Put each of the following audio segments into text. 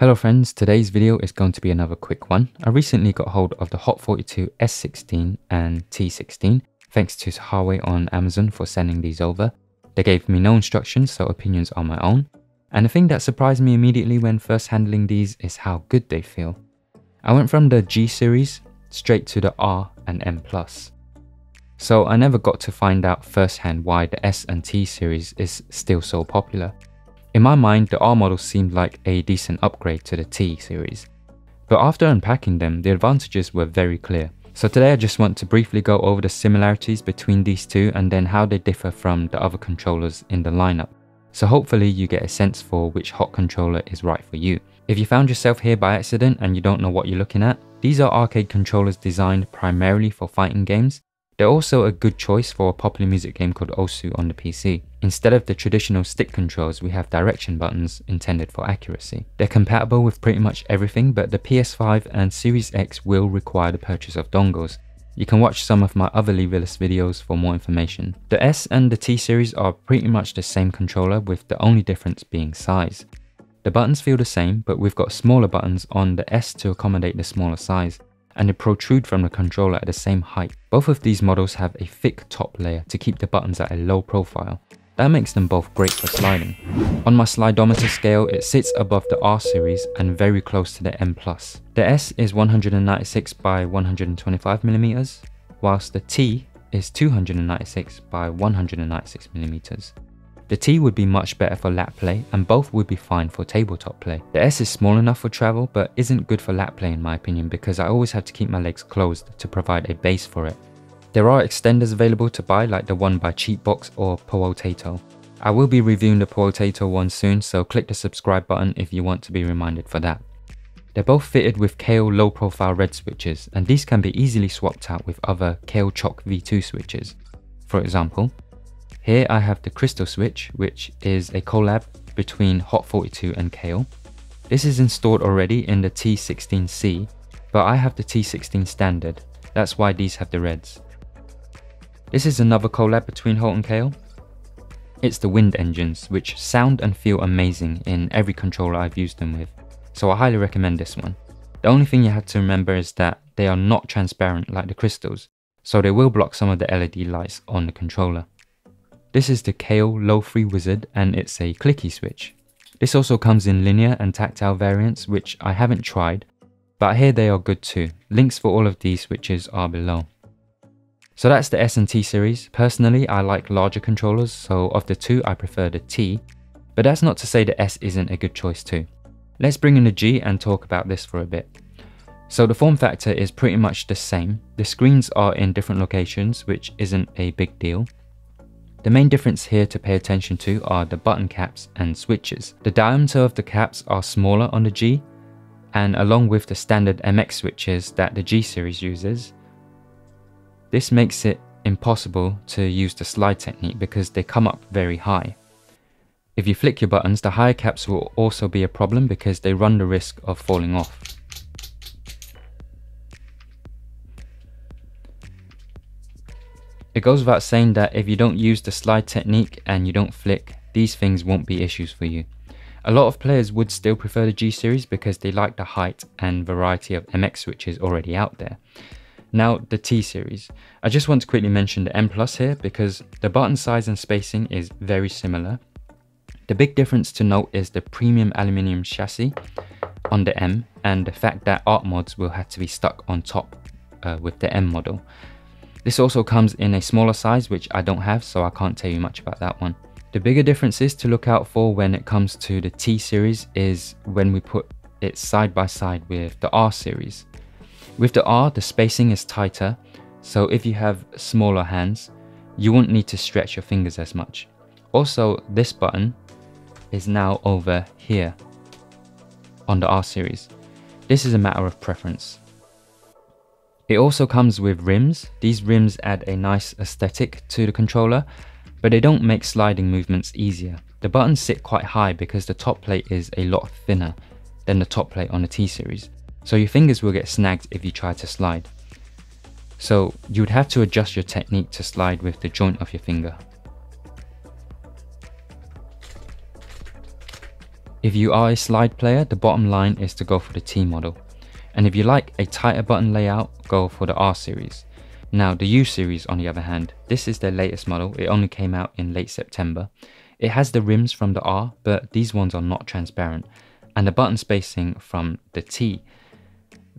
Hello friends, today's video is going to be another quick one. I recently got hold of the Haute42 S16 and T16, thanks to Huawei on Amazon for sending these over. They gave me no instructions, so opinions are my own. And the thing that surprised me immediately when first handling these is how good they feel. I went from the G series straight to the R and M+. So I never got to find out firsthand why the S and T series is still so popular. In my mind, the R model seemed like a decent upgrade to the T series. But after unpacking them, the advantages were very clear. So today I just want to briefly go over the similarities between these two and then how they differ from the other controllers in the lineup. So hopefully you get a sense for which Haute controller is right for you. If you found yourself here by accident and you don't know what you're looking at, these are arcade controllers designed primarily for fighting games. They're also a good choice for a popular music game called Osu on the PC. Instead of the traditional stick controls, we have direction buttons intended for accuracy. They're compatible with pretty much everything, but the PS5 and Series X will require the purchase of dongles. You can watch some of my other Leverless videos for more information. The S and the T series are pretty much the same controller, with the only difference being size. The buttons feel the same, but we've got smaller buttons on the S to accommodate the smaller size, and they protrude from the controller at the same height. Both of these models have a thick top layer to keep the buttons at a low profile. That makes them both great for sliding. On my slidometer scale, it sits above the R series and very close to the M+. The S is 196 by 125mm, whilst the T is 296 by 196mm. The T would be much better for lap play, and both would be fine for tabletop play. The S is small enough for travel, but isn't good for lap play in my opinion, because I always have to keep my legs closed to provide a base for it. There are extenders available to buy, like the one by Cheatbox or Powotato. I will be reviewing the Powotato one soon, so click the subscribe button if you want to be reminded for that. They're both fitted with Kale low profile red switches, and these can be easily swapped out with other Kale Choc V2 switches. For example, here I have the Crystal Switch, which is a collab between Haute42 and Kailh. This is installed already in the T16C, but I have the T16 standard, that's why these have the reds. This is another collab between Haute and Kailh. It's the Wind Engines, which sound and feel amazing in every controller I've used them with, so I highly recommend this one. The only thing you have to remember is that they are not transparent like the crystals, so they will block some of the LED lights on the controller. This is the Kailh lofree Wizard, and it's a clicky switch. This also comes in linear and tactile variants, which I haven't tried, but I hear they are good too. Links for all of these switches are below. So that's the S and T series. Personally, I like larger controllers, so of the two I prefer the T, but that's not to say the S isn't a good choice too. Let's bring in the G and talk about this for a bit. So the form factor is pretty much the same. The screens are in different locations, which isn't a big deal. The main difference here to pay attention to are the button caps and switches. The diameter of the caps are smaller on the G, and along with the standard MX switches that the G series uses, this makes it impossible to use the slide technique because they come up very high. If you flick your buttons, the higher caps will also be a problem because they run the risk of falling off. It goes without saying that if you don't use the slide technique and you don't flick, these things won't be issues for you. A lot of players would still prefer the G series because they like the height and variety of MX switches already out there. Now the T series. I just want to quickly mention the M+ here because the button size and spacing is very similar. The big difference to note is the premium aluminium chassis on the M and the fact that art mods will have to be stuck on top with the M model. This also comes in a smaller size, which I don't have, so I can't tell you much about that one. The bigger differences to look out for when it comes to the T series is when we put it side by side with the R series. With the R, the spacing is tighter, so if you have smaller hands, you won't need to stretch your fingers as much. Also, this button is now over here on the R series. This is a matter of preference. It also comes with rims. These rims add a nice aesthetic to the controller, but they don't make sliding movements easier. The buttons sit quite high because the top plate is a lot thinner than the top plate on the T series, so your fingers will get snagged if you try to slide. So you would have to adjust your technique to slide with the joint of your finger. If you are a slide player, the bottom line is to go for the T model. And if you like a tighter button layout, go for the R series. Now the U series on the other hand, this is their latest model, it only came out in late September. It has the rims from the R, but these ones are not transparent, and the button spacing from the T.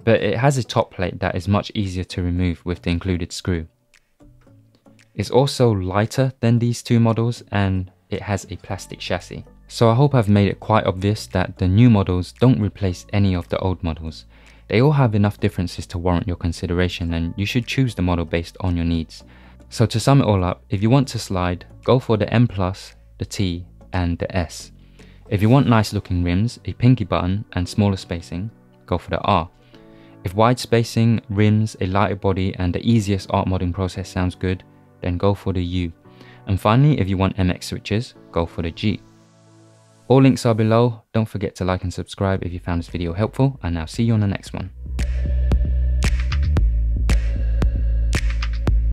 But it has a top plate that is much easier to remove with the included screw. It's also lighter than these two models and it has a plastic chassis. So I hope I've made it quite obvious that the new models don't replace any of the old models. They all have enough differences to warrant your consideration and you should choose the model based on your needs. So to sum it all up, if you want to slide, go for the M+, the T and the S. If you want nice looking rims, a pinky button and smaller spacing, go for the R. If wide spacing, rims, a lighter body and the easiest art modding process sounds good, then go for the U. And finally, if you want MX switches, go for the G. All links are below. Don't forget to like and subscribe if you found this video helpful and I'll see you on the next one.